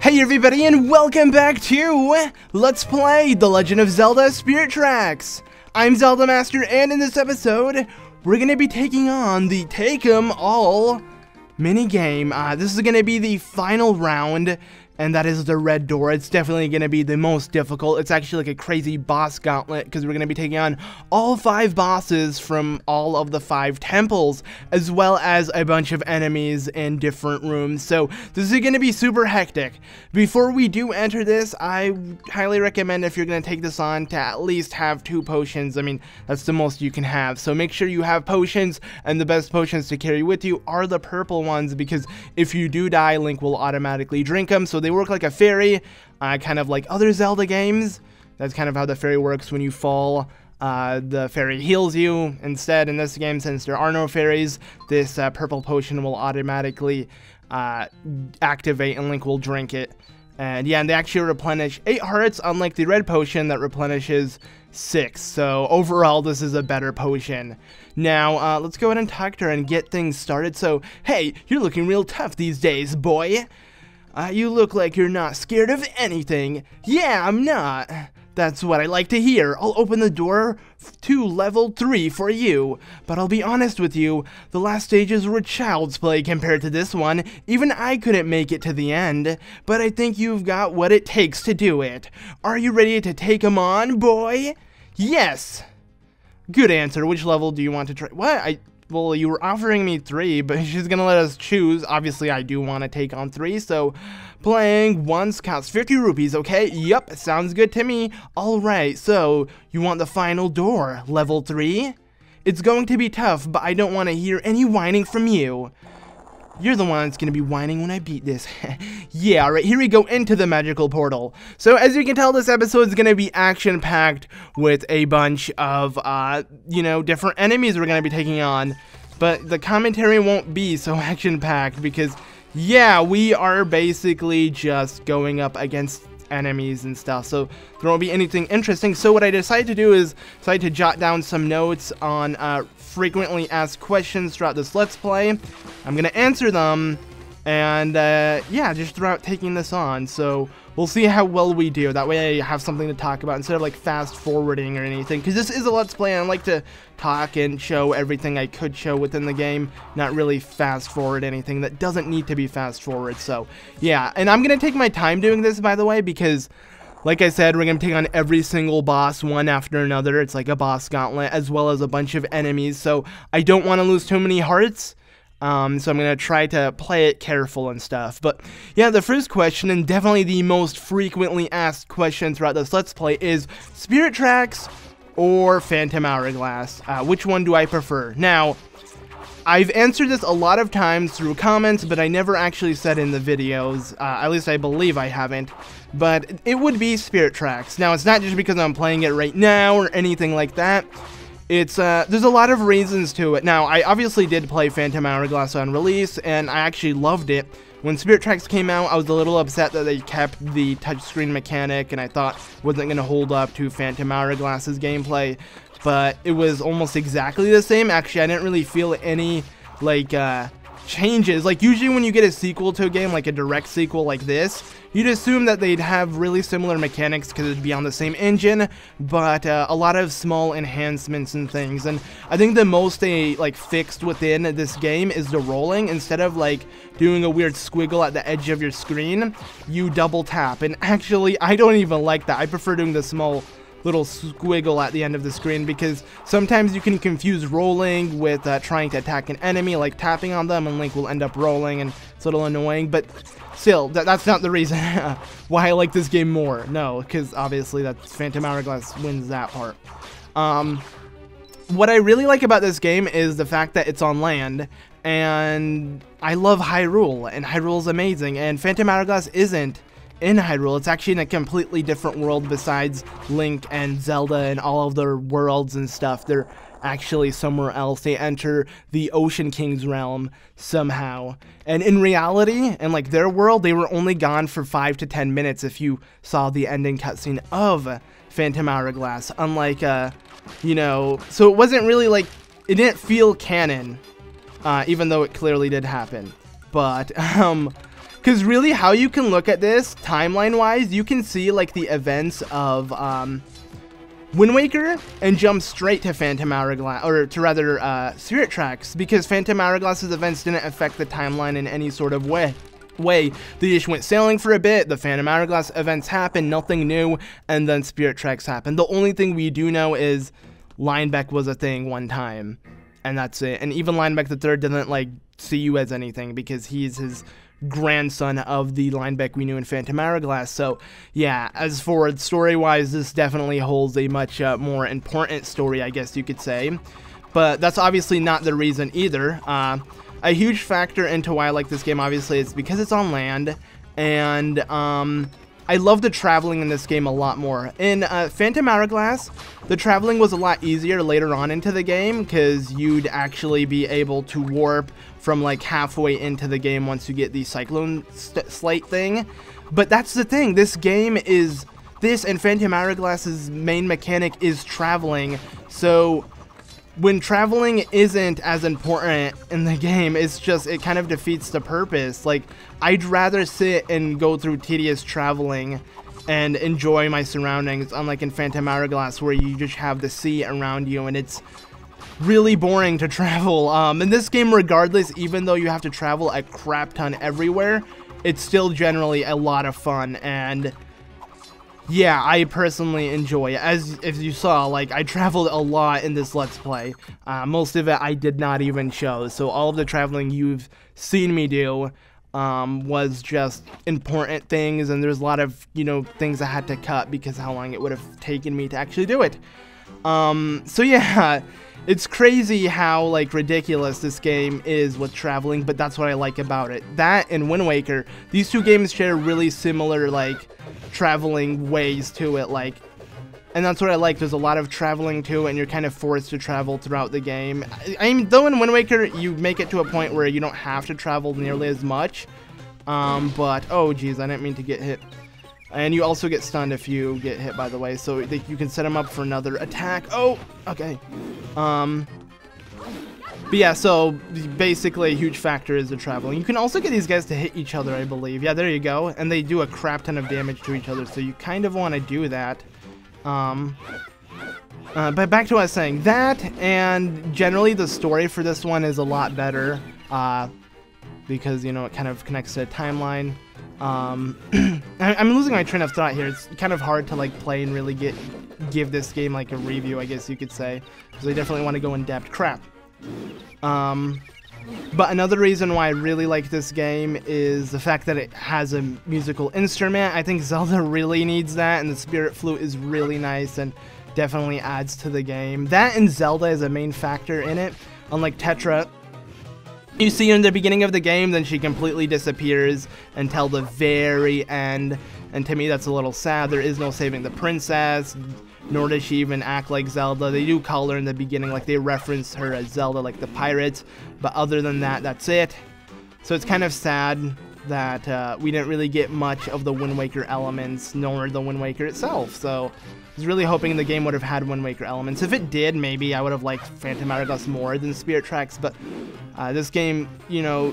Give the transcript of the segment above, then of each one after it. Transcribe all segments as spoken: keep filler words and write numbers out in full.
Hey everybody and welcome back to Let's Play The Legend of Zelda Spirit Tracks! I'm Zelda Master and in this episode, we're going to be taking on the Take 'em All minigame. Uh, this is going to be the final round and that is the red door. It's definitely going to be the most difficult. It's actually like a crazy boss gauntlet because we're going to be taking on all five bosses from all of the five temples, as well as a bunch of enemies in different rooms. So this is going to be super hectic. Before we do enter this, I highly recommend if you're going to take this on to at least have two potions. I mean, that's the most you can have. So make sure you have potions, and the best potions to carry with you are the purple ones, because if you do die, Link will automatically drink them. So they work like a fairy, uh, kind of like other Zelda games. That's kind of how the fairy works. When you fall, uh, the fairy heals you. Instead, in this game, since there are no fairies, this uh, purple potion will automatically uh, activate and Link will drink it. And yeah, and they actually replenish eight hearts, unlike the red potion that replenishes six. So overall, this is a better potion. Now, uh, let's go ahead and talk to her and get things started. So, hey, you're looking real tough these days, boy. Uh, you look like you're not scared of anything. Yeah, I'm not. That's what I like to hear. I'll open the door to level three for you. But I'll be honest with you, the last stages were child's play compared to this one. Even I couldn't make it to the end. But I think you've got what it takes to do it. Are you ready to take 'em on, boy? Yes. Good answer. Which level do you want to try? What? I... Well, you were offering me three, but she's gonna let us choose. Obviously, I do want to take on three, so playing once costs fifty rupees, okay? Yup, sounds good to me. Alright, so you want the final door, level three? It's going to be tough, but I don't want to hear any whining from you. You're the one that's going to be whining when I beat this. Yeah, alright, here we go into the magical portal. So, as you can tell, this episode is going to be action-packed with a bunch of, uh, you know, different enemies we're going to be taking on. But the commentary won't be so action-packed because, yeah, we are basically just going up against enemies and stuff, so there won't be anything interesting. So what I decided to do is decide to jot down some notes on uh, frequently asked questions throughout this Let's Play. I'm gonna answer them, and uh, yeah, just throughout taking this on, so we'll see how well we do. That way I have something to talk about instead of like fast forwarding or anything, because this is a Let's Play and I like to talk and show everything I could show within the game, not really fast forward anything that doesn't need to be fast forward. So yeah, and I'm gonna take my time doing this, by the way, because like I said, we're gonna take on every single boss one after another. It's like a boss gauntlet, as well as a bunch of enemies, so I don't want to lose too many hearts. Um, so I'm going to try to play it careful and stuff. But yeah, the first question, and definitely the most frequently asked question throughout this Let's Play, is Spirit Tracks or Phantom Hourglass? Uh, which one do I prefer? Now, I've answered this a lot of times through comments, but I never actually said in the videos. Uh, at least I believe I haven't. But it would be Spirit Tracks. Now, it's not just because I'm playing it right now or anything like that. It's, uh, there's a lot of reasons to it. Now, I obviously did play Phantom Hourglass on release, and I actually loved it. When Spirit Tracks came out, I was a little upset that they kept the touchscreen mechanic, and I thought it wasn't going to hold up to Phantom Hourglass's gameplay, but it was almost exactly the same. Actually, I didn't really feel any, like, uh, changes. Like, usually when you get a sequel to a game, like a direct sequel like this, you'd assume that they'd have really similar mechanics because it'd be on the same engine, but uh, a lot of small enhancements and things. And I think the most they like fixed within this game is the rolling. Instead of like doing a weird squiggle at the edge of your screen, you double tap. And actually, I don't even like that. I prefer doing the small little squiggle at the end of the screen, because sometimes you can confuse rolling with uh, trying to attack an enemy, like tapping on them, and Link will end up rolling, and it's a little annoying, but still, that, that's not the reason why I like this game more. No, because obviously that's Phantom Hourglass wins that part. Um, what I really like about this game is the fact that it's on land, and I love Hyrule, and Hyrule's amazing, and Phantom Hourglass isn't in Hyrule. It's actually in a completely different world besides Link and Zelda and all of their worlds and stuff. They're actually somewhere else. They enter the Ocean King's realm somehow. And in reality, in like their world, they were only gone for five to ten minutes if you saw the ending cutscene of Phantom Hourglass. Unlike, uh, you know, so it wasn't really like, it didn't feel canon, uh, even though it clearly did happen. But, um... Because really how you can look at this timeline-wise, you can see like the events of um, Wind Waker and jump straight to Phantom Hourglass, or to rather uh, Spirit Tracks, because Phantom Hourglass's events didn't affect the timeline in any sort of way. way They just went sailing for a bit, the Phantom Hourglass events happened, nothing new, and then Spirit Tracks happened. The only thing we do know is Linebeck was a thing one time, and that's it. And even Linebeck the Third didn't like see you as anything, because he's his grandson of the Linebeck we knew in Phantom Hourglass. So yeah, as for story wise this definitely holds a much uh, more important story, I guess you could say, but that's obviously not the reason either. uh A huge factor into why I like this game, obviously, is because it's on land, and um, I love the traveling in this game a lot more. In uh, Phantom Hourglass, the traveling was a lot easier later on into the game, because you'd actually be able to warp from like halfway into the game once you get the Cyclone st Slate thing. But that's the thing, this game is, this and Phantom Hourglass's main mechanic is traveling, so when traveling isn't as important in the game, it's just, it kind of defeats the purpose. Like, I'd rather sit and go through tedious traveling and enjoy my surroundings, unlike in Phantom Hourglass where you just have the sea around you and it's really boring to travel. Um, in this game, regardless, even though you have to travel a crap ton everywhere, it's still generally a lot of fun, and yeah, I personally enjoy it. As if you saw, like, I traveled a lot in this Let's Play. Uh, most of it I did not even show, so all of the traveling you've seen me do um, was just important things, and there's a lot of, you know, things I had to cut because how long it would have taken me to actually do it. Um, so yeah, it's crazy how, like, ridiculous this game is with traveling, but that's what I like about it. That and Wind Waker, these two games share really similar, like, traveling ways to it, like, and that's what I like. There's a lot of traveling too, and you're kind of forced to travel throughout the game. I, I mean, though in Wind Waker you make it to a point where you don't have to travel nearly as much, um, but oh geez, I didn't mean to get hit. And you also get stunned if you get hit, by the way, so they, you can set them up for another attack. Oh, okay. Um, but yeah, so basically a huge factor is the traveling. You can also get these guys to hit each other, I believe. Yeah, there you go. And they do a crap ton of damage to each other, so you kind of want to do that. Um, uh, but back to what I was saying. That, and generally the story for this one is a lot better, uh, because, you know, it kind of connects to a timeline. Um, I'm losing my train of thought here. It's kind of hard to, like, play and really get give this game, like, a review, I guess you could say, because I definitely want to go in depth. Crap. Um, but another reason why I really like this game is the fact that it has a musical instrument. I think Zelda really needs that, and the Spirit Flute is really nice and definitely adds to the game. That and Zelda is a main factor in it. Unlike Tetra, you see her in the beginning of the game, then she completely disappears until the very end, and to me that's a little sad. There is no saving the princess, nor does she even act like Zelda. They do call her in the beginning, like they reference her as Zelda, like the pirates, but other than that, that's it. So it's kind of sad that uh, we didn't really get much of the Wind Waker elements, nor the Wind Waker itself. So I was really hoping the game would have had Wind Waker elements. If it did, maybe I would have liked Phantom Hourglass more than Spirit Tracks, but uh, this game, you know,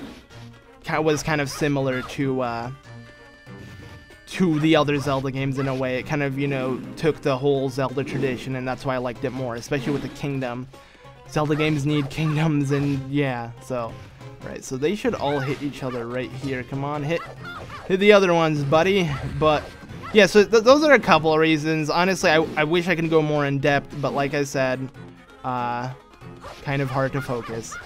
was kind of similar to uh, to the other Zelda games in a way. It kind of, you know, took the whole Zelda tradition, and that's why I liked it more, especially with the kingdom. Zelda games need kingdoms, and yeah, so. Right, so they should all hit each other right here. Come on, hit, hit the other ones, buddy. But yeah, so th those are a couple of reasons. Honestly, I, I wish I could go more in depth, but like I said, uh, kind of hard to focus.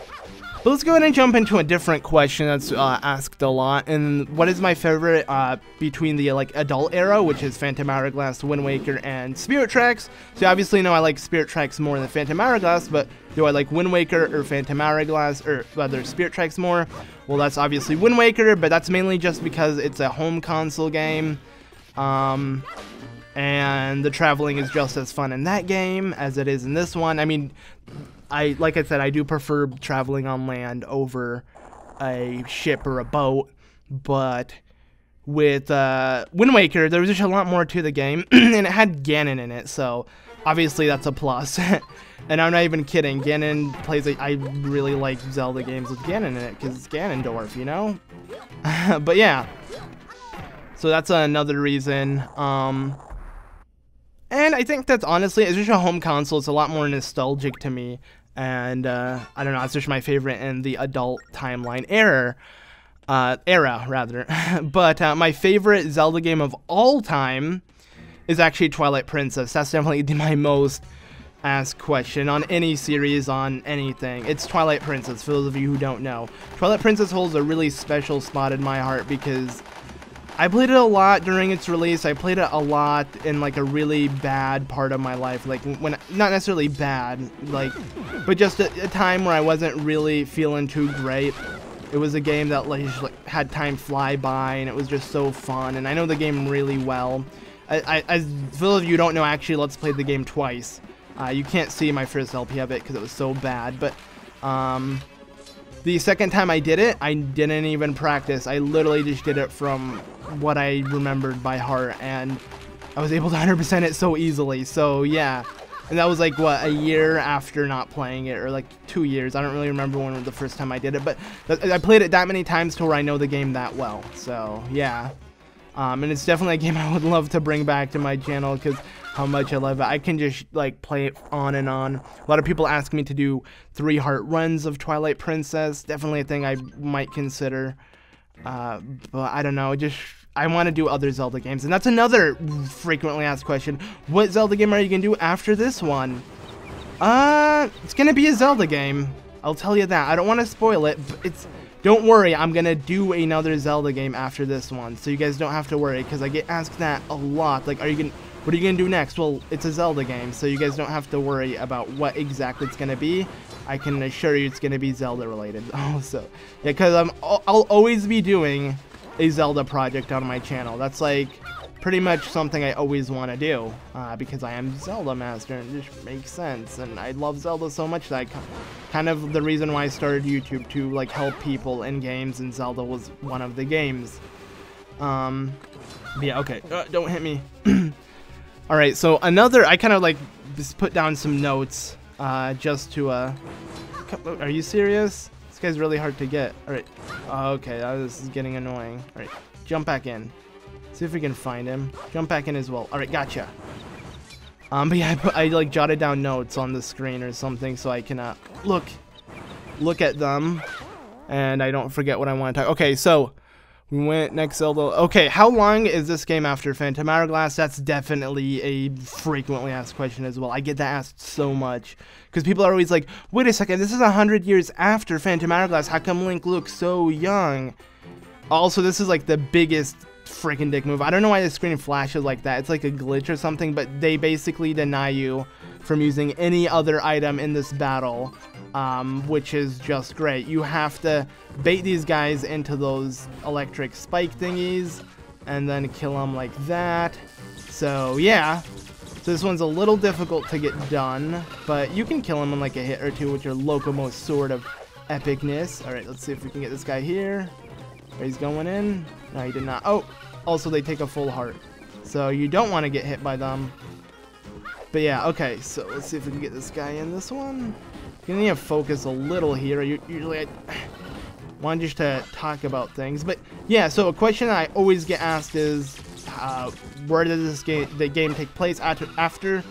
But let's go ahead and jump into a different question that's uh, asked a lot. And what is my favorite uh, between the, like, adult era, which is Phantom Hourglass, Wind Waker, and Spirit Tracks? So obviously, no, I like Spirit Tracks more than Phantom Hourglass, but do I like Wind Waker or Phantom Hourglass, or rather Spirit Tracks more? Well, that's obviously Wind Waker, but that's mainly just because it's a home console game. Um, and the traveling is just as fun in that game as it is in this one. I mean, I like I said, I do prefer traveling on land over a ship or a boat, but with uh, Wind Waker, there was just a lot more to the game, and it had Ganon in it, so obviously that's a plus. And I'm not even kidding. Ganon plays a, I really like Zelda games with Ganon in it because it's Ganondorf, you know? But yeah. So that's another reason. Um, and I think that's honestly, it's just a home console. It's a lot more nostalgic to me. And uh, I don't know, it's just my favorite in the adult timeline era. Uh, era, rather. But uh, my favorite Zelda game of all time is actually Twilight Princess. That's definitely my most asked question on any series, on anything. It's Twilight Princess, for those of you who don't know. Twilight Princess holds a really special spot in my heart because I played it a lot during its release. I played it a lot in like a really bad part of my life, like when not necessarily bad, like, but just a, a time where I wasn't really feeling too great. It was a game that like, just, like had time fly by, and it was just so fun. And I know the game really well. I, I, as those of you who don't know, I actually Let's Play the game twice. Uh, you can't see my first L P of it because it was so bad, but um, the second time I did it, I didn't even practice. I literally just did it from what I remembered by heart, and I was able to one hundred percent it so easily. So yeah, and that was like, what, a year after not playing it, or like two years. I don't really remember when the first time I did it, but th I played it that many times to where I know the game that well, so yeah. Um, and it's definitely a game I would love to bring back to my channel because how much I love it. I can just like play it on and on. A lot of people ask me to do three heart runs of Twilight Princess. Definitely a thing I might consider. Uh, but I don't know, just I want to do other Zelda games. And that's another frequently asked question. What Zelda game are you going to do after this one? Uh, it's going to be a Zelda game. I'll tell you that. I don't want to spoil it, but it's... Don't worry, I'm going to do another Zelda game after this one, so you guys don't have to worry, because I get asked that a lot. Like, are you gonna, what are you going to do next? Well, it's a Zelda game, so you guys don't have to worry about what exactly it's going to be. I can assure you it's going to be Zelda-related. Oh, so, yeah, because I'm, I'll always be doing a Zelda project on my channel. That's, like, pretty much something I always want to do, uh, because I am Zelda Master, and it just makes sense, and I love Zelda so much that I kind of the reason why I started YouTube to like help people in games, and Zelda was one of the games. Um, yeah, okay, uh, don't hit me. All right, so another, I kind of like just put down some notes uh, just to. Uh, are you serious? This guy's really hard to get. All right, okay, oh, this is getting annoying. All right, jump back in. See if we can find him. Jump back in as well. All right, gotcha. Um, but yeah, I, put, I like jotted down notes on the screen or something so I can uh, look, look at them, and I don't forget what I want to talk. Okay, so we went next Zelda. Okay, how long is this game after Phantom Hourglass? That's definitely a frequently asked question as well. I get that asked so much because people are always like, "Wait a second, this is a hundred years after Phantom Hourglass. How come Link looks so young?" Also, this is like the biggest freaking dick move. I don't know why the screen flashes like that. It's like a glitch or something, but they basically deny you from using any other item in this battle, um, which is just great. You have to bait these guys into those electric spike thingies and then kill them like that. So yeah, so this one's a little difficult to get done, but you can kill them in like a hit or two with your Locomo Sword of Epicness. All right, let's see if we can get this guy here. He's going in. No, he did not. Oh, also they take a full heart, so you don't want to get hit by them. But yeah, okay, so let's see if we can get this guy in this one. You need to focus a little here. You, usually I want just to talk about things. But yeah, so a question I always get asked is, uh, where does this game, the game take place after, after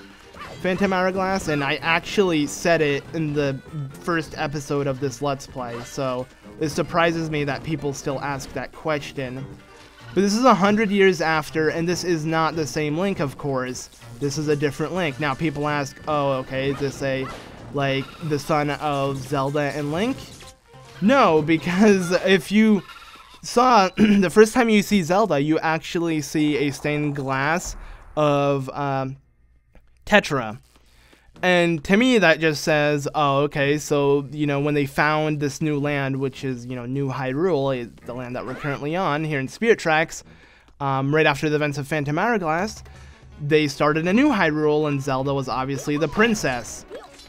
Phantom Hourglass? And I actually said it in the first episode of this Let's Play, so... It surprises me that people still ask that question. But this is a hundred years after, and this is not the same Link, of course. This is a different Link. Now, people ask, oh, okay, is this a, like, the son of Zelda and Link? No, because if you saw, the first time you see Zelda, you actually see a stained glass of um, Tetra. And to me, that just says, oh, okay, so, you know, when they found this new land, which is, you know, New Hyrule, the land that we're currently on here in Spirit Tracks, um, right after the events of Phantom Hourglass, they started a new Hyrule, and Zelda was obviously the princess,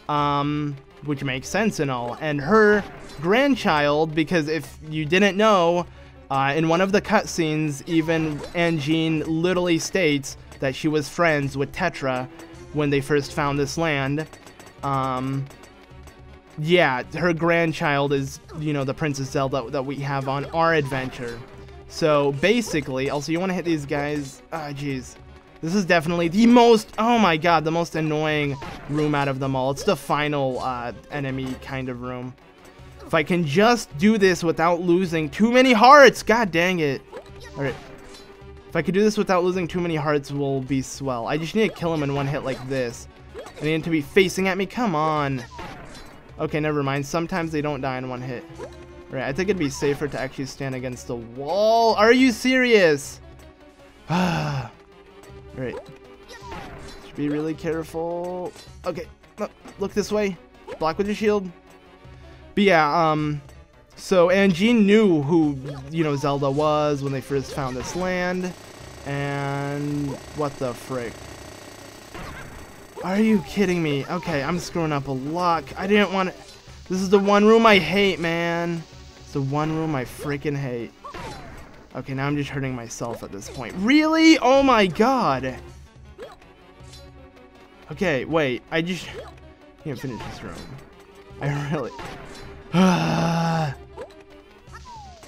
um, which makes sense and all. And her grandchild, because if you didn't know, uh, in one of the cutscenes, even Anjean literally states that she was friends with Tetra, when they first found this land. Um, yeah, her grandchild is, you know, the Princess Zelda that we have on our adventure. So basically, also you want to hit these guys. Ah, jeez. This is definitely the most, oh my god, the most annoying room out of them all. It's the final uh, enemy kind of room. If I can just do this without losing too many hearts, god dang it. Alright. If I could do this without losing too many hearts, we'll be swell. I just need to kill him in one hit like this. I need him to be facing at me, come on. Okay, never mind. Sometimes they don't die in one hit. Right, I think it'd be safer to actually stand against the wall. Are you serious? Ah. Right. Should be really careful. Okay. Look this way. Block with your shield. But yeah, um so Anjean knew who, you know, Zelda was when they first found this land. And what the frick? Are you kidding me? Okay, I'm screwing up a lot. I didn't want to. This is the one room I hate, man. It's the one room I freaking hate. Okay, now I'm just hurting myself at this point. Really? Oh my god. Okay, wait. I just can't finish this room. I really...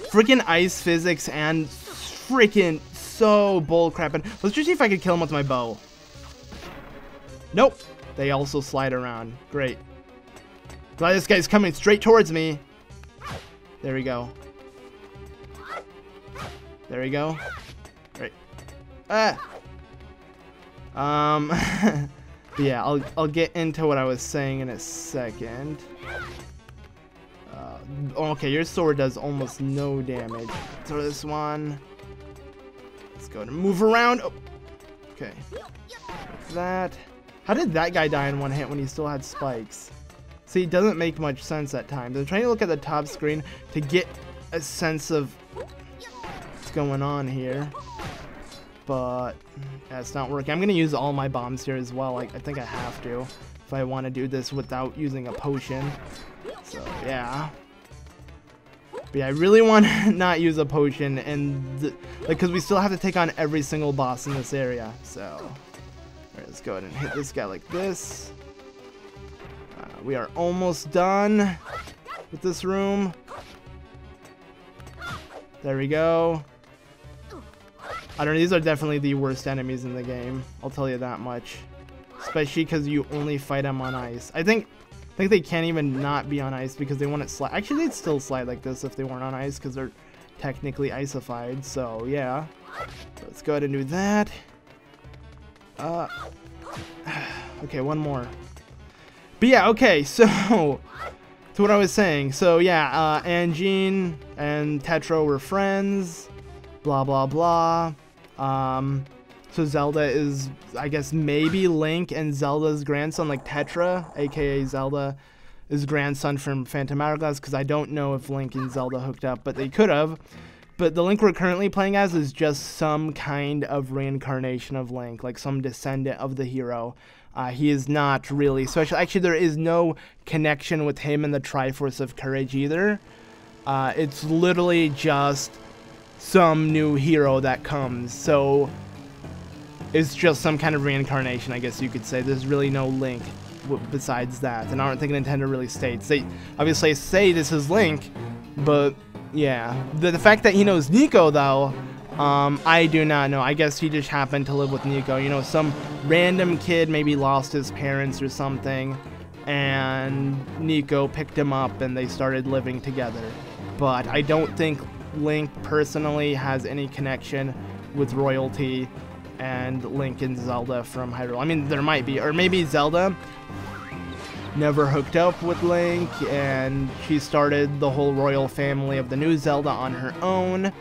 freaking ice physics and freaking so bullcrap. And let's just see if I can kill him with my bow. Nope. They also slide around. Great. Glad this guy's coming straight towards me. There we go. There we go. Great. Ah. Um. yeah, I'll I'll get into what I was saying in a second. Uh, okay, your sword does almost no damage. Throw this one. Let's go to move around. Oh. Okay. Like that. How did that guy die in one hit when he still had spikes? See, it doesn't make much sense at times. I'm trying to look at the top screen to get a sense of what's going on here. But that's not working. I'm going to use all my bombs here as well. I, I think I have to if I want to do this without using a potion. So, yeah. But yeah, I really want to not use a potion. and th like, because we still have to take on every single boss in this area. So, all right, let's go ahead and hit this guy like this. We are almost done with this room. There we go. I don't know, these are definitely the worst enemies in the game. I'll tell you that much. Especially because you only fight them on ice. I think I think they can't even not be on ice because they want it slide. Actually, they'd still slide like this if they weren't on ice because they're technically icified. So, yeah. Let's go ahead and do that. Uh, okay, one more. But yeah, okay, so, to what I was saying, so yeah, uh, Anjean and Tetra were friends, blah, blah, blah, um, so Zelda is, I guess, maybe Link and Zelda's grandson, like Tetra, aka Zelda, is grandson from Phantom Hourglass, because I don't know if Link and Zelda hooked up, but they could have, but the Link we're currently playing as is just some kind of reincarnation of Link, like some descendant of the hero. Uh, he is not really special. Actually, there is no connection with him and the Triforce of Courage either. Uh, it's literally just some new hero that comes. So it's just some kind of reincarnation, I guess you could say. There's really no Link w besides that. And I don't think Nintendo really states. They obviously say this is Link, but yeah. The, the fact that he knows Nico, though... Um, I do not know. I guess he just happened to live with Nico. You know, some random kid maybe lost his parents or something, and Nico picked him up and they started living together. But I don't think Link personally has any connection with royalty and Link and Zelda from Hyrule. I mean, there might be. Or maybe Zelda never hooked up with Link, and she started the whole royal family of the new Zelda on her own.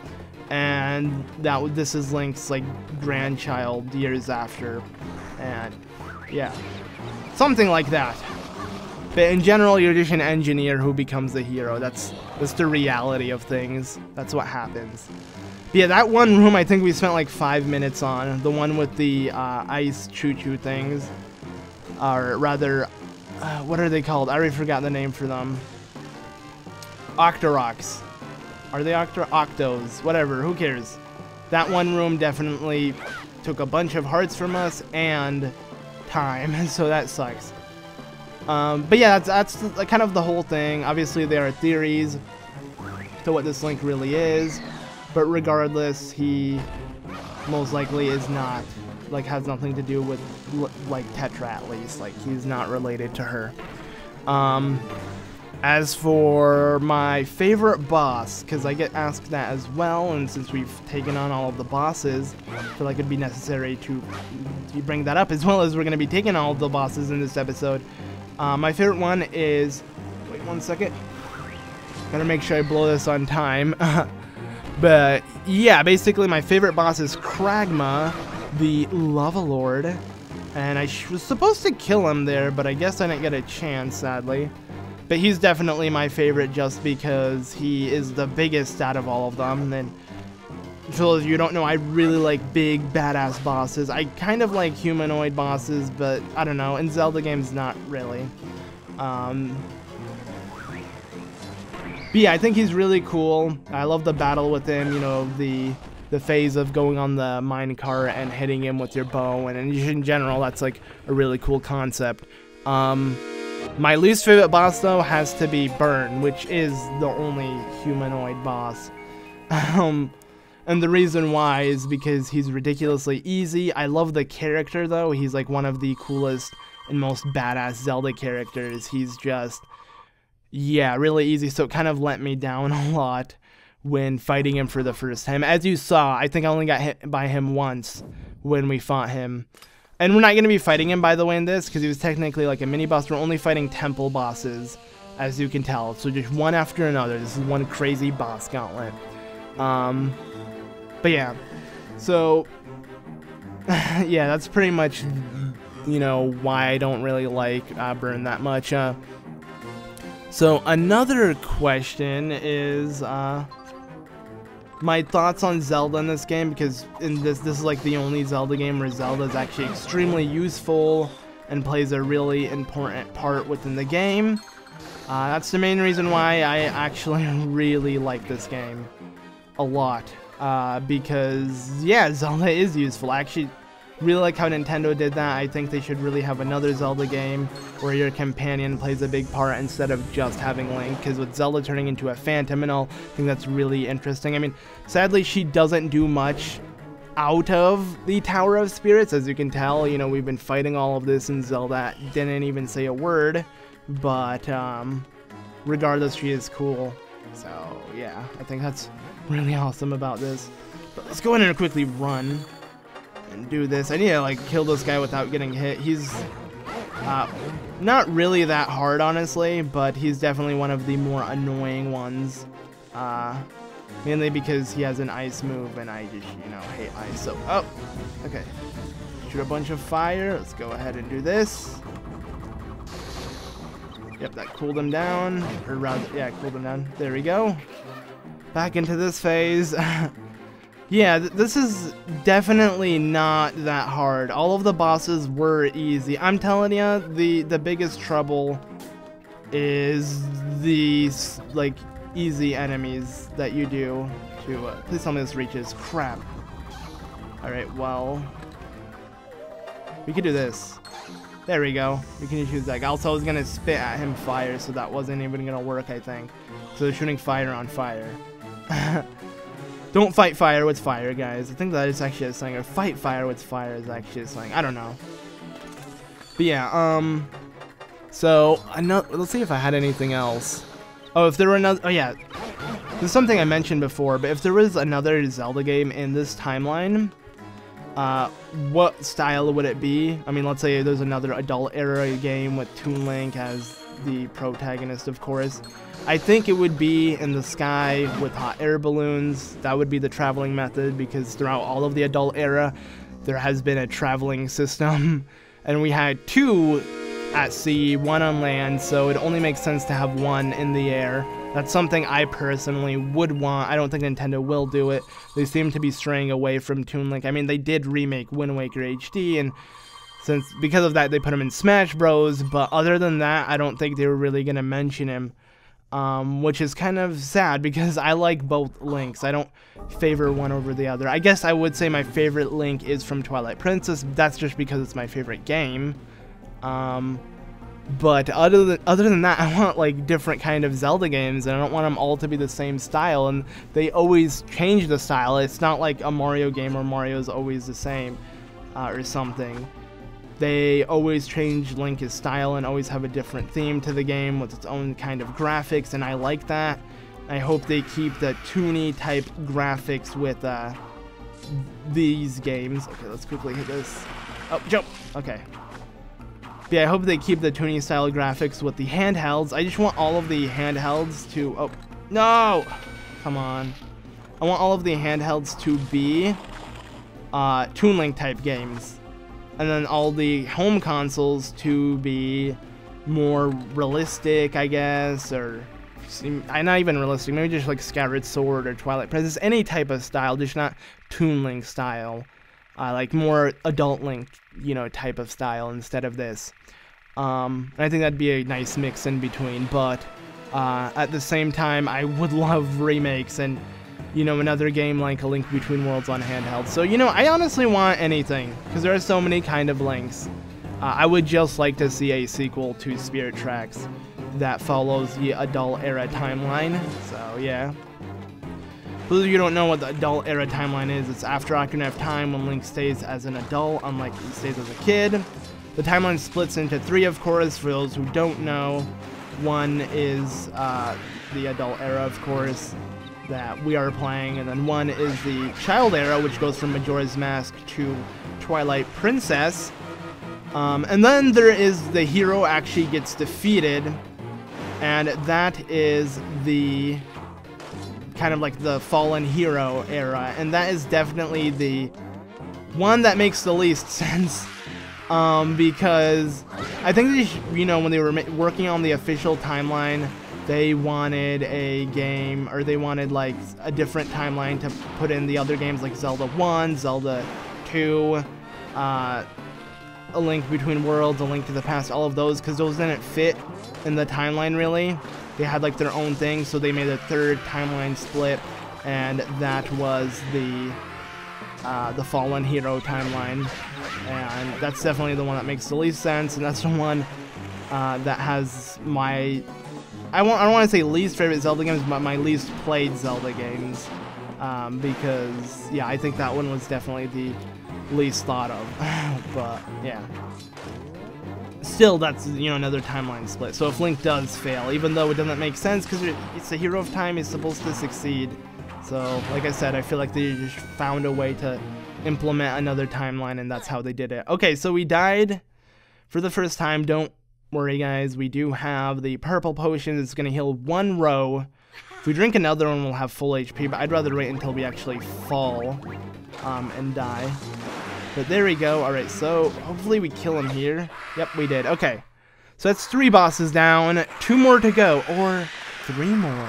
And that this is Link's like grandchild years after, and yeah, something like that. But in general, you're just an engineer who becomes a hero. That's that's the reality of things. That's what happens. But yeah, that one room I think we spent like five minutes on, the one with the uh, ice choo-choo things, or rather, uh, what are they called? I already forgot the name for them. Octoroks. Are they Octo Octos? Whatever, who cares? That one room definitely took a bunch of hearts from us, and time, so that sucks. Um, but yeah, that's, that's kind of the whole thing. Obviously, there are theories to what this Link really is, but regardless, he most likely is not, like, has nothing to do with, like, Tetra, at least. Like, he's not related to her. Um, as for my favorite boss, because I get asked that as well, and since we've taken on all of the bosses, I feel like it'd be necessary to, to bring that up, as well as we're going to be taking all of the bosses in this episode. Uh, my favorite one is... Wait one second. Gotta make sure I blow this on time. But, yeah, basically my favorite boss is Kragma, the Lava Lord. And I sh was supposed to kill him there, but I guess I didn't get a chance, sadly. But he's definitely my favorite just because he is the biggest out of all of them. And so if you don't know, I really like big, badass bosses. I kind of like humanoid bosses, but I don't know. In Zelda games, not really. Um... But yeah, I think he's really cool. I love the battle with him, you know, the the phase of going on the minecart and hitting him with your bow, and in general, that's like a really cool concept. Um, my least favorite boss, though, has to be Burn, which is the only humanoid boss. Um, and the reason why is because he's ridiculously easy. I love the character, though. He's like one of the coolest and most badass Zelda characters. He's just... yeah, really easy, so it kind of let me down a lot when fighting him for the first time. As you saw, I think I only got hit by him once when we fought him. And we're not going to be fighting him, by the way, in this, because he was technically like a mini-boss. We're only fighting temple bosses, as you can tell. So just one after another. This is one crazy boss gauntlet. Um, but yeah, so... yeah, that's pretty much, you know, why I don't really like uh, Burn that much. Uh... So another question is uh, my thoughts on Zelda in this game, because in this this is like the only Zelda game where Zelda is actually extremely useful and plays a really important part within the game. Uh, that's the main reason why I actually really like this game a lot, uh, because yeah, Zelda is useful. I actually really like how Nintendo did that. I think they should really have another Zelda game where your companion plays a big part instead of just having Link, because with Zelda turning into a phantom and all, I think that's really interesting. I mean, sadly, she doesn't do much out of the Tower of Spirits, as you can tell. You know, we've been fighting all of this, and Zelda didn't even say a word, but um, regardless, she is cool. So, yeah, I think that's really awesome about this. But let's go in and quickly run and do this. I need to like kill this guy without getting hit. He's uh, not really that hard, honestly, but he's definitely one of the more annoying ones, uh, mainly because he has an ice move and I just, you know, hate ice. So, oh, okay, shoot a bunch of fire. Let's go ahead and do this. Yep, that cooled him down, or rather, yeah, cooled him down. There we go, back into this phase. Yeah, th this is definitely not that hard. All of the bosses were easy. I'm telling you, the, the biggest trouble is these, like, easy enemies that you do to... Uh, please tell me this reaches. Crap. Alright, well... we could do this. There we go. We can just use that. Also, I was going to spit at him fire, so that wasn't even going to work, I think. So they're shooting fire on fire. Don't fight fire with fire, guys. I think that is actually a slang. Or fight fire with fire is actually a slang. I don't know. But yeah, um... so, another, let's see if I had anything else. Oh, if there were another... oh, yeah. There's something I mentioned before, but if there was another Zelda game in this timeline, uh, what style would it be? I mean, let's say there's another adult-era game with Toon Link as the protagonist, of course. I think it would be in the sky with hot air balloons. That would be the traveling method, because throughout all of the adult era, there has been a traveling system. And we had two at sea, one on land, so it only makes sense to have one in the air. That's something I personally would want. I don't think Nintendo will do it. They seem to be straying away from Toon Link. I mean, they did remake Wind Waker H D, and since because of that, they put him in Smash Bros. But other than that, I don't think they were really going to mention him. um, which is kind of sad because I like both Links. I don't favor one over the other. I guess I would say my favorite Link is from Twilight Princess. That's just because it's my favorite game. Um, but other than, other than that, I want like different kind of Zelda games, and I don't want them all to be the same style, and they always change the style. It's not like a Mario game where Mario's always the same uh, or something. They always change Link's style and always have a different theme to the game with its own kind of graphics, and I like that. I hope they keep the toony type graphics with uh, these games. Okay, let's quickly hit this. Oh, jump! Okay. Yeah, I hope they keep the toony style graphics with the handhelds. I just want all of the handhelds to... Oh, no! Come on. I want all of the handhelds to be uh, Toon Link type games. And then all the home consoles to be more realistic, I guess, or seem, not even realistic, maybe just like Skyward Sword or Twilight Princess, any type of style, just not Toon Link style, uh, like more adult Link, you know, type of style instead of this. Um, and I think that'd be a nice mix in between, but uh, at the same time, I would love remakes and, you know, another game like A Link Between Worlds on handheld. So, you know, I honestly want anything, because there are so many kind of Links. Uh, I would just like to see a sequel to Spirit Tracks that follows the adult era timeline, so yeah. For those of you who don't know what the adult era timeline is, it's after Ocarina of Time when Link stays as an adult, unlike he stays as a kid. The timeline splits into three, of course, for those who don't know. One is uh, the adult era, of course, that we are playing, and then one is the child era, which goes from Majora's Mask to Twilight Princess, um, and then there is the hero actually gets defeated, and that is the kind of like the fallen hero era, and that is definitely the one that makes the least sense, um, because I think they should, you know, when they were working on the official timeline, they wanted a game, or they wanted like a different timeline to put in the other games like Zelda one, Zelda two, uh, A Link Between Worlds, A Link to the Past, all of those, because those didn't fit in the timeline really. They had like their own thing, so they made a third timeline split, and that was the uh, the Fallen Hero timeline, and that's definitely the one that makes the least sense, and that's the one uh, that has my... I, won't, I don't want to say least favorite Zelda games, but my least played Zelda games, um, because, yeah, I think that one was definitely the least thought of, but, yeah. Still, that's, you know, another timeline split, so if Link does fail, even though it doesn't make sense, because it's the hero of time, is supposed to succeed, so, like I said, I feel like they just found a way to implement another timeline, and that's how they did it. Okay, so we died for the first time. Don't worry guys, we do have the purple potion. It's gonna heal one row. If we drink another one, we'll have full H P, but I'd rather wait until we actually fall um, and die. But there we go. Alright, so hopefully we kill him here. Yep, we did. Okay, so that's three bosses down, two more to go, or three more.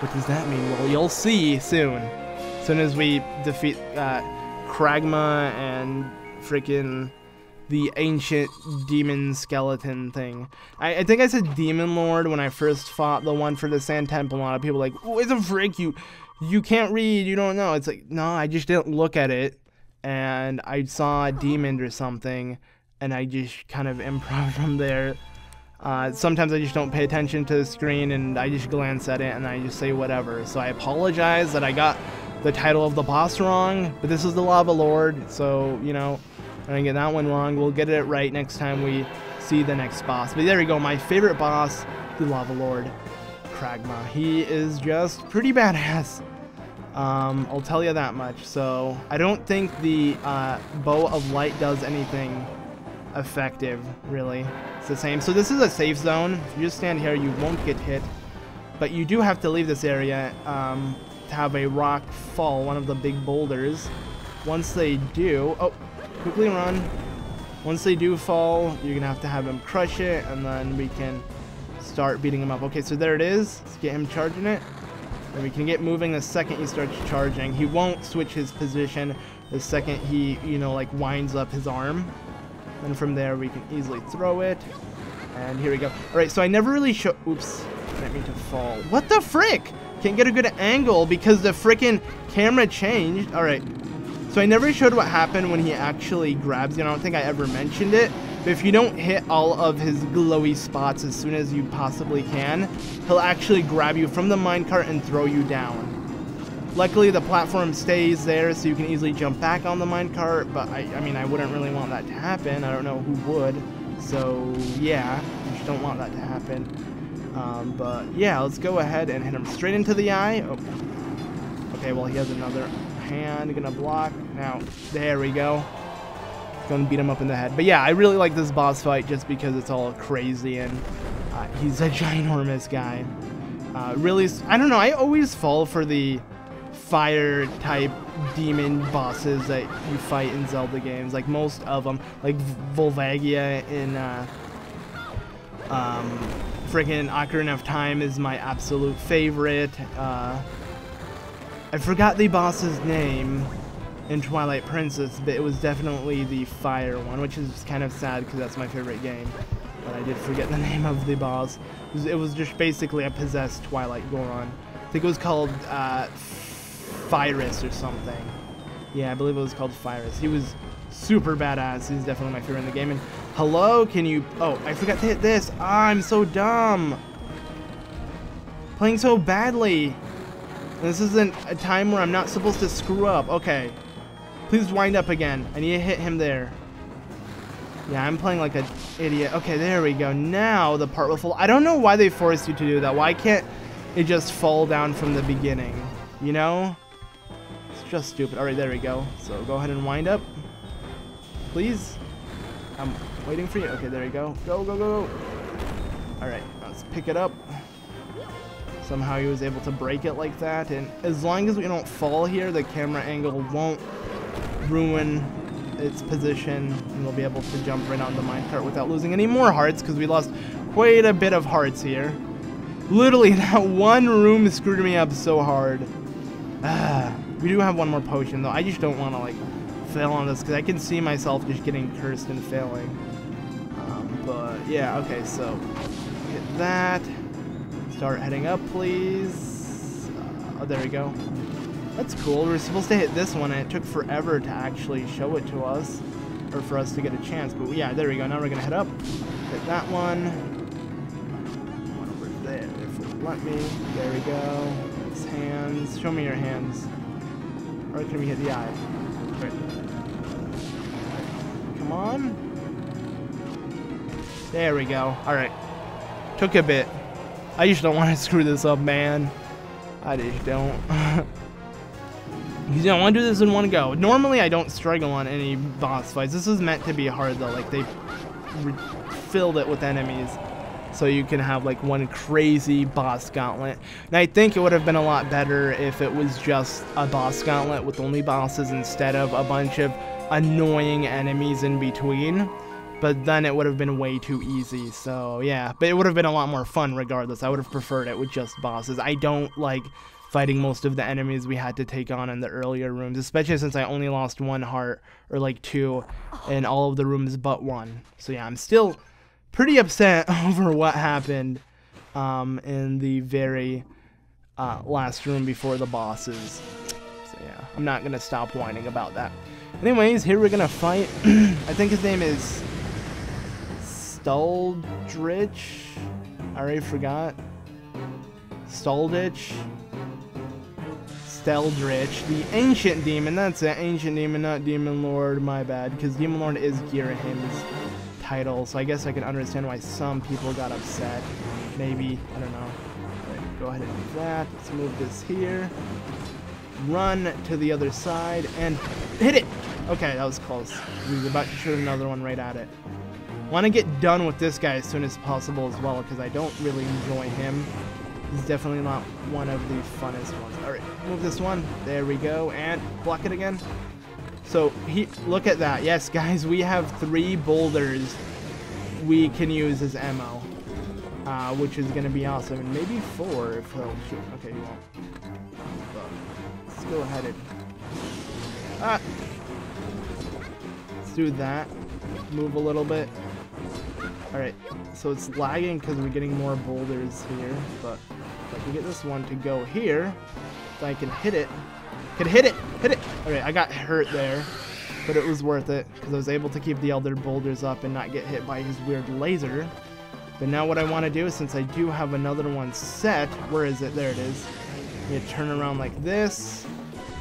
What does that mean? Well, you'll see soon. As soon as we defeat uh, Kragma and freaking the ancient demon skeleton thing. I, I think I said Demon Lord when I first fought the one for the Sand Temple. A lot of people like, oh, it's a frick, you, you can't read, you don't know. It's like, no, I just didn't look at it, and I saw a demon or something, and I just kind of improv from there. Uh, sometimes I just don't pay attention to the screen, and I just glance at it, and I just say whatever. So I apologize that I got the title of the boss wrong, but this is the Lava Lord, so, you know, I didn't get that one wrong. We'll get it right next time we see the next boss. But there we go, my favorite boss, the Lava Lord, Kragma. He is just pretty badass. Um, I'll tell you that much. So I don't think the uh, Bow of Light does anything effective, really. It's the same. So this is a safe zone. If you just stand here, you won't get hit. But you do have to leave this area um, to have a rock fall, one of the big boulders. Once they do... Oh. Quickly run. Once they do fall, you're gonna have to have him crush it, and then we can start beating him up. Okay, so there it is. Let's get him charging it. And we can get moving the second he starts charging. He won't switch his position the second he, you know, like winds up his arm. And from there, we can easily throw it. And here we go. Alright, so I never really show- oops. expect me to fall? What the frick? Can't get a good angle because the frickin' camera changed. Alright. So I never showed what happened when he actually grabs you. I don't think I ever mentioned it. But if you don't hit all of his glowy spots as soon as you possibly can, he'll actually grab you from the minecart and throw you down. Luckily, the platform stays there, so you can easily jump back on the minecart. But, I, I mean, I wouldn't really want that to happen. I don't know who would. So, yeah. You just don't want that to happen. Um, but, yeah, let's go ahead and hit him straight into the eye. Oh. Okay, well, he has another... hand, gonna block now. There we go. Gonna beat him up in the head. But yeah, I really like this boss fight just because it's all crazy and uh, he's a ginormous guy. Uh, really, I don't know. I always fall for the fire type demon bosses that you fight in Zelda games. Like most of them, like Volvagia in uh, um, freaking Ocarina of Time is my absolute favorite. Uh, I forgot the boss's name in Twilight Princess, but it was definitely the fire one, which is kind of sad because that's my favorite game. But I did forget the name of the boss. It was, it was just basically a possessed Twilight Goron. I think it was called uh, Fyrus or something. Yeah, I believe it was called Fyrus. He was super badass. He's definitely my favorite in the game. And hello, can you... Oh, I forgot to hit this. Ah, I'm so dumb. Playing so badly. This isn't a time where I'm not supposed to screw up. Okay. Please wind up again. I need to hit him there. Yeah, I'm playing like an idiot. Okay, there we go. Now the part will fall. I don't know why they forced you to do that. Why can't it just fall down from the beginning? You know? It's just stupid. Alright, there we go. So go ahead and wind up. Please. I'm waiting for you. Okay, there we go. Go, go, go, go. Alright, let's pick it up. Somehow he was able to break it like that, and as long as we don't fall here, the camera angle won't ruin its position, and we'll be able to jump right on the minecart without losing any more hearts, because we lost quite a bit of hearts here. Literally, that one room screwed me up so hard. Ah, we do have one more potion, though. I just don't want to, like, fail on this, because I can see myself just getting cursed and failing. Um, but, yeah, okay, so hit that. Start heading up, please. Uh, oh, there we go. That's cool. We were supposed to hit this one, and it took forever to actually show it to us, or for us to get a chance. But yeah, there we go. Now we're gonna head up, hit that one. One over there, if it let me. There we go. His hands. Show me your hands. Or can we hit the eye? Right. Come on. There we go. All right. Took a bit. I just don't want to screw this up, man. I just don't. You don't want to do this in one go. Normally, I don't struggle on any boss fights. This is meant to be hard, though. Like, they filled it with enemies. So you can have, like, one crazy boss gauntlet. And I think it would have been a lot better if it was just a boss gauntlet with only bosses instead of a bunch of annoying enemies in between. But then it would have been way too easy, so yeah. But it would have been a lot more fun regardless. I would have preferred it with just bosses. I don't like fighting most of the enemies we had to take on in the earlier rooms, especially since I only lost one heart, or like two, in all of the rooms but one. So yeah, I'm still pretty upset over what happened um, in the very uh, last room before the bosses. So yeah, I'm not going to stop whining about that. Anyways, here we're going to fight. I think his name is... Steldrich? I already forgot. Steldrich. Steldrich. The ancient demon. That's it. Ancient demon, not demon lord. My bad. Because demon lord is Girahim's title. So I guess I can understand why some people got upset. Maybe. I don't know. Right, go ahead and do that. Let's move this here. Run to the other side. And hit it! Okay, that was close. He was about to shoot another one right at it. Want to get done with this guy as soon as possible as well, because I don't really enjoy him. He's definitely not one of the funnest ones. Alright, move this one. There we go. And block it again. So, he, look at that. Yes, guys, we have three boulders we can use as ammo, uh, which is going to be awesome. And maybe four if he'll shoot. Okay, he won't. But let's go ahead and... Ah! Let's do that. Move a little bit. Alright, so it's lagging because we're getting more boulders here, but if I can get this one to go here, so I can hit it. Can hit it! Hit it! Alright, I got hurt there, but it was worth it because I was able to keep the other boulders up and not get hit by his weird laser. But now what I want to do is, since I do have another one set, where is it? There it is. You turn around like this.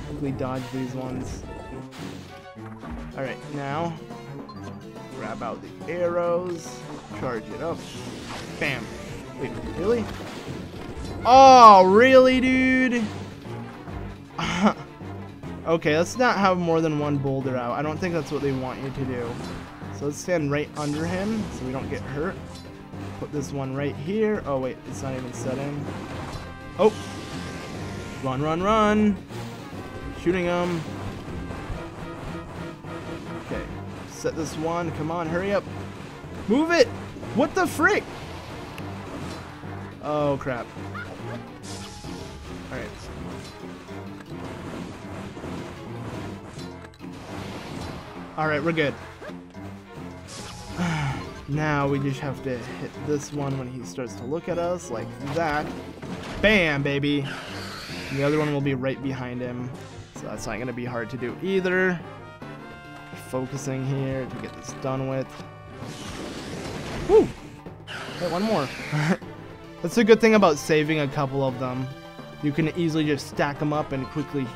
Quickly dodge these ones. Alright, now grab out the arrows, charge it up, bam. Wait, really? Oh, really, dude? Okay, let's not have more than one boulder out. I don't think that's what they want you to do. So let's stand right under him so we don't get hurt. Put this one right here. Oh, wait, it's not even set in. Oh! Run, run, run! Shooting him. Okay, set this one. Come on, hurry up. Move it! What the frick? Oh, crap. Alright. Alright, we're good. Now we just have to hit this one when he starts to look at us, like that. Bam, baby! And the other one will be right behind him, so that's not gonna be hard to do either. Focusing here to get this done with. Woo! Wait, one more. That's a good thing about saving a couple of them. You can easily just stack them up and quickly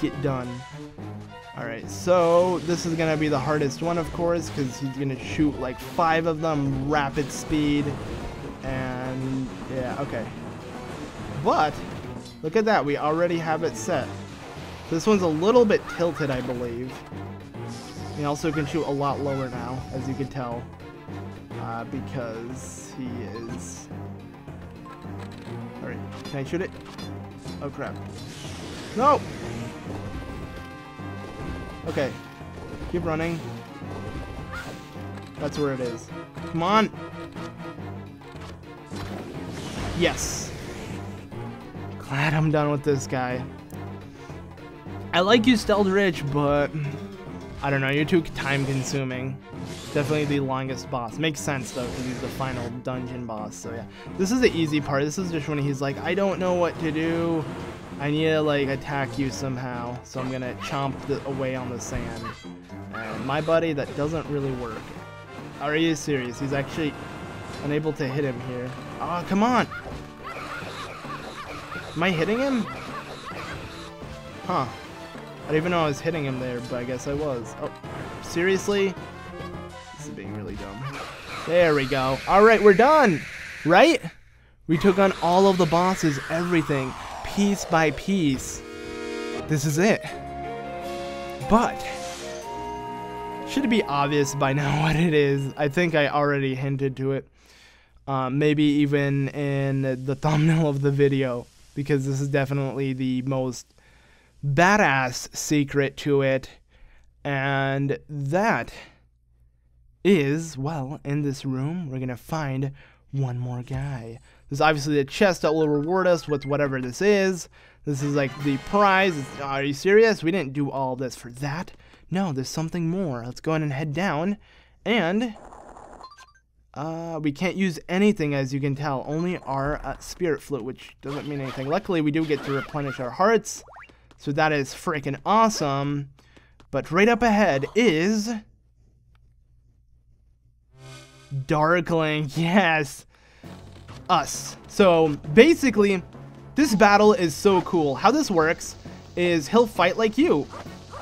get done. Alright, so this is going to be the hardest one, of course, because he's going to shoot like five of them rapid speed. And yeah, okay. But look at that, we already have it set. This one's a little bit tilted, I believe. He also can shoot a lot lower now, as you can tell, uh, because he is... Alright, can I shoot it? Oh crap. No! Okay, keep running. That's where it is. Come on! Yes! Glad I'm done with this guy. I like you, Steldrich, but... I don't know, you're too time-consuming. Definitely the longest boss. Makes sense, though, because he's the final dungeon boss, so yeah. This is the easy part. This is just when he's like, I don't know what to do. I need to, like, attack you somehow, so I'm gonna chomp the, away on the sand. And my buddy, that doesn't really work. Are you serious? He's actually unable to hit him here. Oh, come on! Am I hitting him? Huh. I didn't even know I was hitting him there, but I guess I was. Oh, seriously? This is being really dumb. There we go. Alright, we're done! Right? We took on all of the bosses, everything. Piece by piece, this is it. But should it be obvious by now what it is? I think I already hinted to it, uh, maybe even in the thumbnail of the video, because this is definitely the most badass secret to it, and that is, well, in this room we're gonna find one more guy. There's obviously a chest that will reward us with whatever this is. This is like the prize. It's, are you serious? We didn't do all this for that. No, there's something more. Let's go ahead and head down. And uh, we can't use anything, as you can tell. Only our uh, Spirit Flute, which doesn't mean anything. Luckily, we do get to replenish our hearts. So that is freaking awesome. But right up ahead is... Dark Link, yes! Us. So basically, this battle is so cool. How this works is he'll fight like you.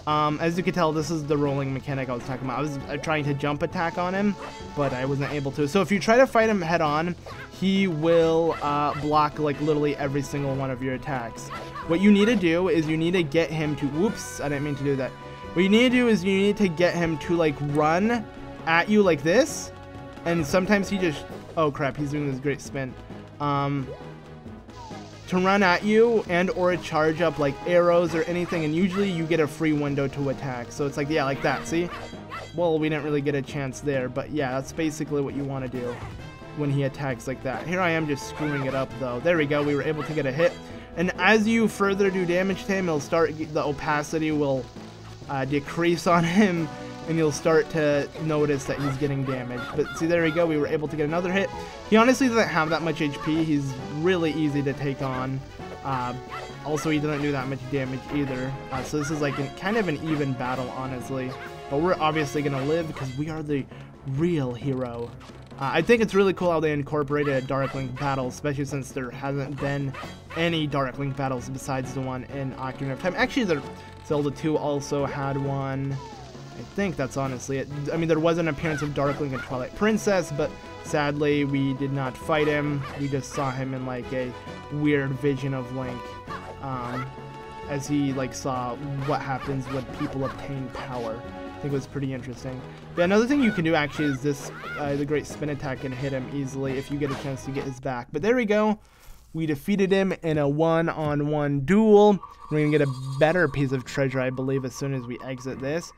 Um, as you can tell, this is the rolling mechanic I was talking about. I was trying to jump attack on him, but I wasn't able to. So if you try to fight him head on, he will uh, block like literally every single one of your attacks. What you need to do is you need to get him to... Whoops, I didn't mean to do that. What you need to do is you need to get him to like run at you like this, and sometimes he just... Oh crap, he's doing this great spin. Um, to run at you and or charge up like arrows or anything, and usually you get a free window to attack. So it's like, yeah, like that, see? Well, we didn't really get a chance there, but yeah, that's basically what you want to do when he attacks like that. Here I am just screwing it up though. There we go, we were able to get a hit. And as you further do damage to him, he'll start, the opacity will uh, decrease on him. and you'll start to notice that he's getting damaged. But see, there we go, we were able to get another hit. He honestly doesn't have that much H P, he's really easy to take on. Uh, also, he doesn't do that much damage either, uh, so this is like an, kind of an even battle, honestly. But we're obviously going to live because we are the real hero. Uh, I think it's really cool how they incorporated a Dark Link battle, especially since there hasn't been any Dark Link battles besides the one in Ocarina of Time. Actually, the Zelda two also had one. I think that's honestly it. I mean, there was an appearance of Dark Link in Twilight Princess, but sadly, we did not fight him. We just saw him in, like, a weird vision of Link. Um, as he, like, saw what happens when people obtain power. I think it was pretty interesting. But another thing you can do actually is this, uh, the great spin attack can hit him easily if you get a chance to get his back. But there we go. We defeated him in a one-on-one duel. We're going to get a better piece of treasure, I believe, as soon as we exit this.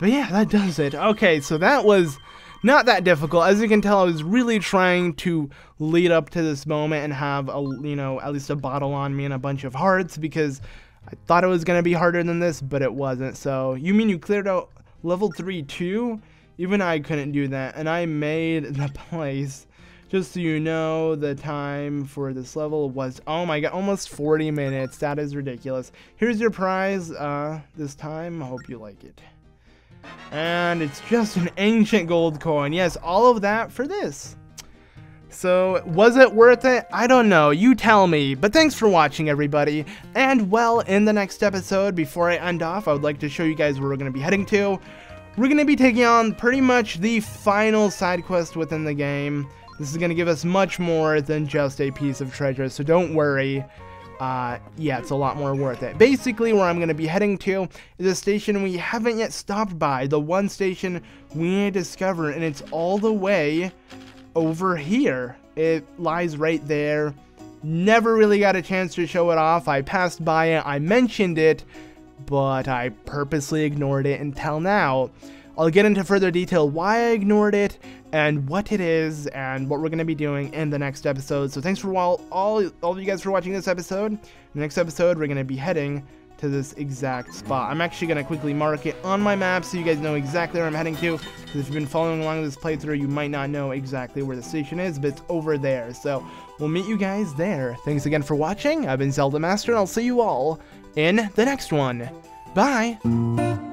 But yeah, that does it. Okay, so that was not that difficult. As you can tell, I was really trying to lead up to this moment and have, a, you know, at least a bottle on me and a bunch of hearts, because I thought it was going to be harder than this, but it wasn't. So, you mean you cleared out level three too? Even I couldn't do that, and I made the place. Just so you know, the time for this level was, oh my god, almost forty minutes. That is ridiculous. Here's your prize uh, this time. I hope you like it. And it's just an ancient gold coin. Yes, all of that for this. So, was it worth it? I don't know. You tell me. But thanks for watching, everybody. And, well, in the next episode, before I end off, I would like to show you guys where we're going to be heading to. We're going to be taking on pretty much the final side quest within the game. This is going to give us much more than just a piece of treasure, so don't worry. Uh, yeah, it's a lot more worth it. Basically, where I'm going to be heading to is a station we haven't yet stopped by, the one station we need to discover, and it's all the way over here. It lies right there. Never really got a chance to show it off. I passed by it, I mentioned it, but I purposely ignored it until now. I'll get into further detail why I ignored it and what it is and what we're going to be doing in the next episode. So thanks for all, all, all of you guys for watching this episode. In the next episode, we're going to be heading to this exact spot. I'm actually going to quickly mark it on my map so you guys know exactly where I'm heading to. Because if you've been following along this playthrough, you might not know exactly where the station is, but it's over there. So we'll meet you guys there. Thanks again for watching. I've been Zelda Master, and I'll see you all in the next one. Bye!